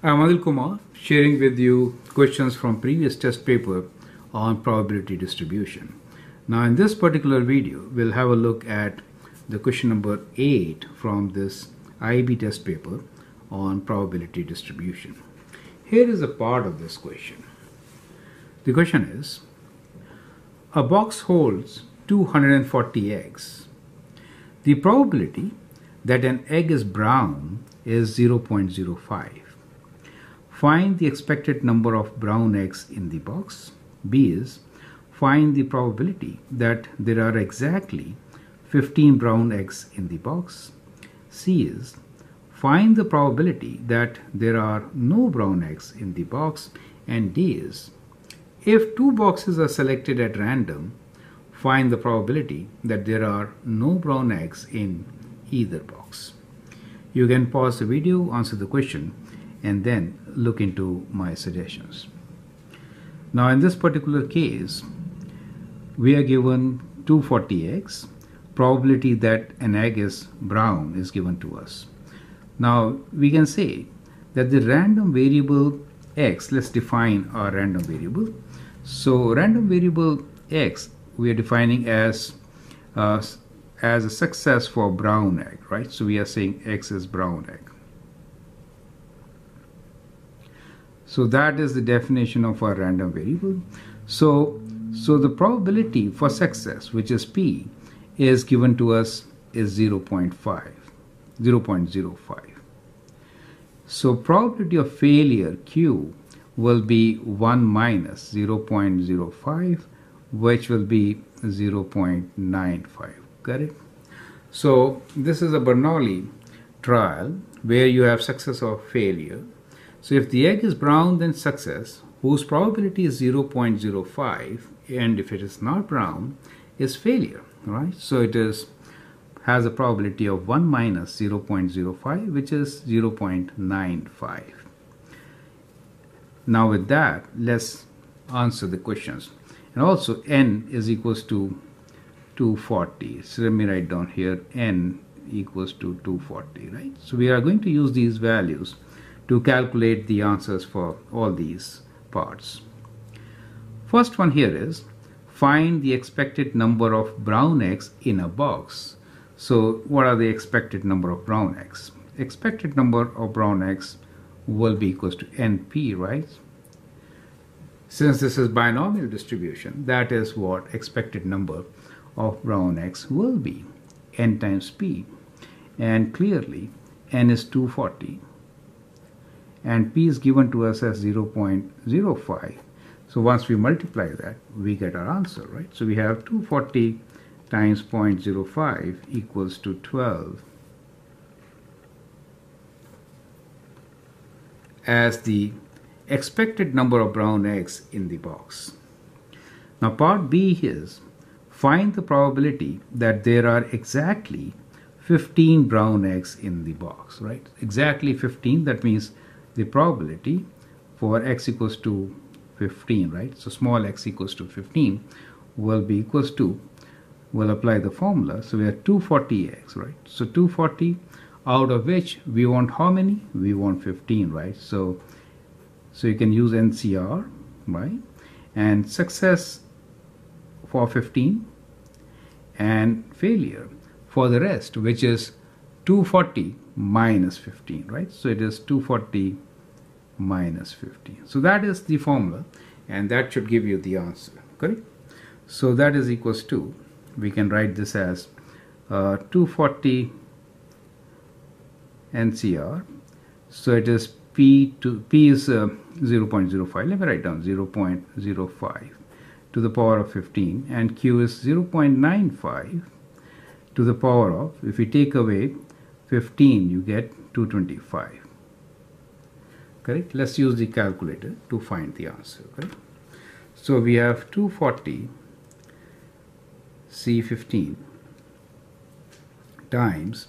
I'm Anil Kumar, sharing with you questions from previous test paper on probability distribution. Now in this particular video, we'll have a look at the question number 8 from this IB test paper on probability distribution. Here is a part of this question. The question is, a box holds 240 eggs. The probability that an egg is brown is 0.05. Find the expected number of brown eggs in the box. B is, find the probability that there are exactly 15 brown eggs in the box. C is, find the probability that there are no brown eggs in the box. And D is, if two boxes are selected at random, find the probability that there are no brown eggs in either box. You can pause the video, answer the question, and then look into my suggestions. Now in this particular case, we are given 240 eggs. Probability that an egg is brown is given to us. Now we can say that the random variable x, let's define our random variable. So random variable x we are defining as a success for brown egg, right? So we are saying x is brown egg. So that is the definition of our random variable. So the probability for success, which is P, is given to us is 0.05. So probability of failure Q will be 1 minus 0.05, which will be 0.95, correct? So this is a Bernoulli trial where you have success or failure. So if the egg is brown, then success, whose probability is 0.05, and if it is not brown, is failure, right? So it has a probability of 1 minus 0.05, which is 0.95. Now with that, let's answer the questions. And also n is equals to 240. So let me write down here n equals to 240, right? So we are going to use these values to calculate the answers for all these parts. First one here is, find the expected number of brown eggs in a box. So what are the expected number of brown eggs? Expected number of brown eggs will be equals to NP, right? Since this is binomial distribution, that is what expected number of brown eggs will be, N times P. And clearly, N is 240. And P is given to us as 0.05. So once we multiply that, we get our answer, right? So we have 240 times 0.05 equals to 12 as the expected number of brown eggs in the box. Now part B is, find the probability that there are exactly 15 brown eggs in the box, right? Exactly 15, that means the probability for x equals to 15, right? So small x equals to 15 will be equals to, we'll apply the formula. So we have 240x, right? So 240, out of which we want how many? We want 15, right? So you can use NCR, right? And success for 15 and failure for the rest, which is 240 minus 15, right? So it is 240 minus 15. So that is the formula, and that should give you the answer, correct? So that is equals to, we can write this as 240 NCR. So it is P is 0.05. Let me write down 0.05 to the power of 15, and Q is 0.95 to the power of, if we take away 15, you get 225. Correct? Let's use the calculator to find the answer. Correct? So we have 240 C15 times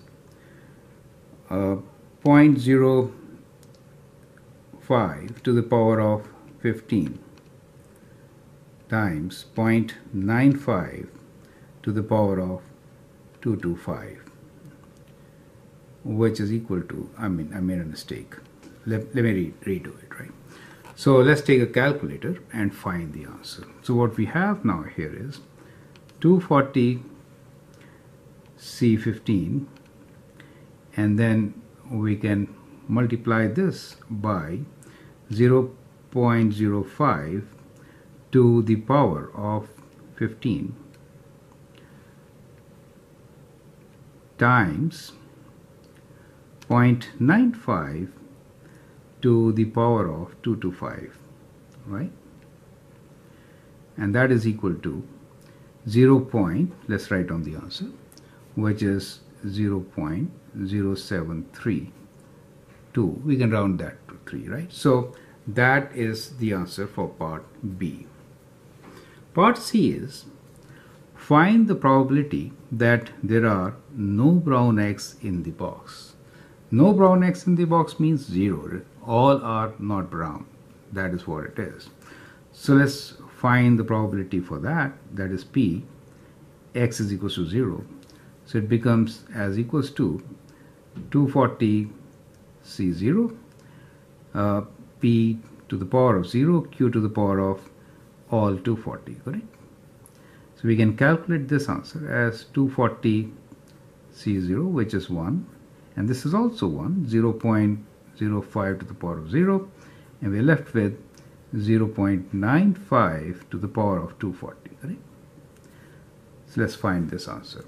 0.05 to the power of 15 times 0.95 to the power of 225, which is equal to, I made a mistake. let me redo it, right? So let's take a calculator and find the answer. So what we have now here is 240 C15, and then we can multiply this by 0.05 to the power of 15 times 0.95 to the power of 225, right? And that is equal to 0. Let's write down the answer, which is 0.0732. We can round that to 3, right? So that is the answer for part B. Part C is find the probability that there are no brown eggs in the box. No brown eggs in the box means 0. All are not brown. That is what it is. So let's find the probability for that. That is P. X is equals to 0. So it becomes as equals to 240 C0 P to the power of 0, Q to the power of all 240, correct? So we can calculate this answer as 240 C0, which is 1, and this is also 1, 0.05 to the power of 0, and we're left with 0.95 to the power of 240, correct? So let's find this answer.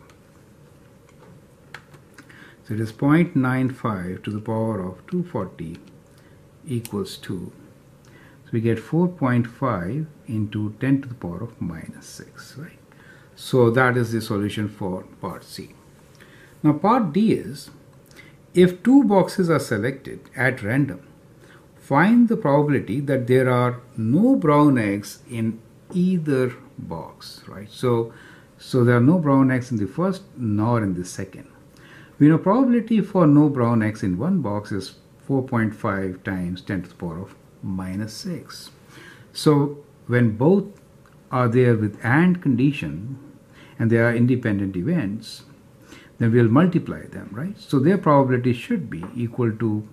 So it is 0.95 to the power of 240 equals 2. So we get 4.5 into 10 to the power of minus 6, right? So that is the solution for part C. Now part D is, if two boxes are selected at random, find the probability that there are no brown eggs in either box, right? So there are no brown eggs in the first nor in the second. We know probability for no brown eggs in one box is 4.5 times 10 to the power of minus 6. So when both are there with AND condition and they are independent events, then we'll multiply them, right? So their probability should be equal to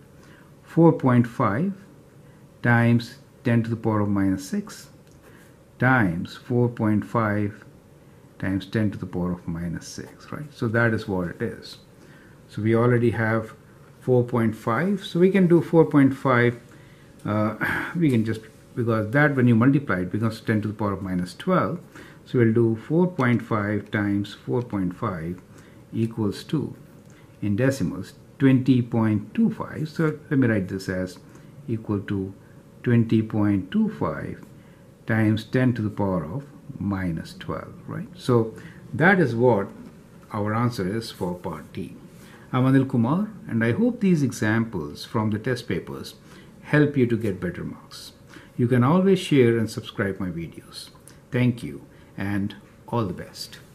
4.5 times 10 to the power of minus 6 times 4.5 times 10 to the power of minus 6, right? So that is what it is. So we already have 4.5, so we can do 4.5, we can just, because that when you multiply it becomes 10 to the power of minus 12, so we'll do 4.5 times 4.5 equals 2 in decimals, 20.25, so let me write this as equal to 20.25 times 10 to the power of minus 12, right? So that is what our answer is for part D. I'm Anil Kumar, and I hope these examples from the test papers help you to get better marks. You can always share and subscribe my videos. Thank you, and all the best.